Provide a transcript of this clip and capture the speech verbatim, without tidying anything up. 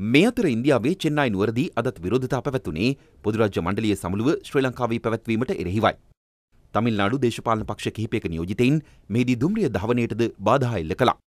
Meathur India Way Chennai Nurdi Adat Virodita Pavatune, Poduraja Mandali Samulu, Sri Lankavi Pavatwimata Erehivai. Tamil Nadu Deshapal Pakshaki Pekan Yojitain, Medi Dumri Davanate the Badhai Lekala.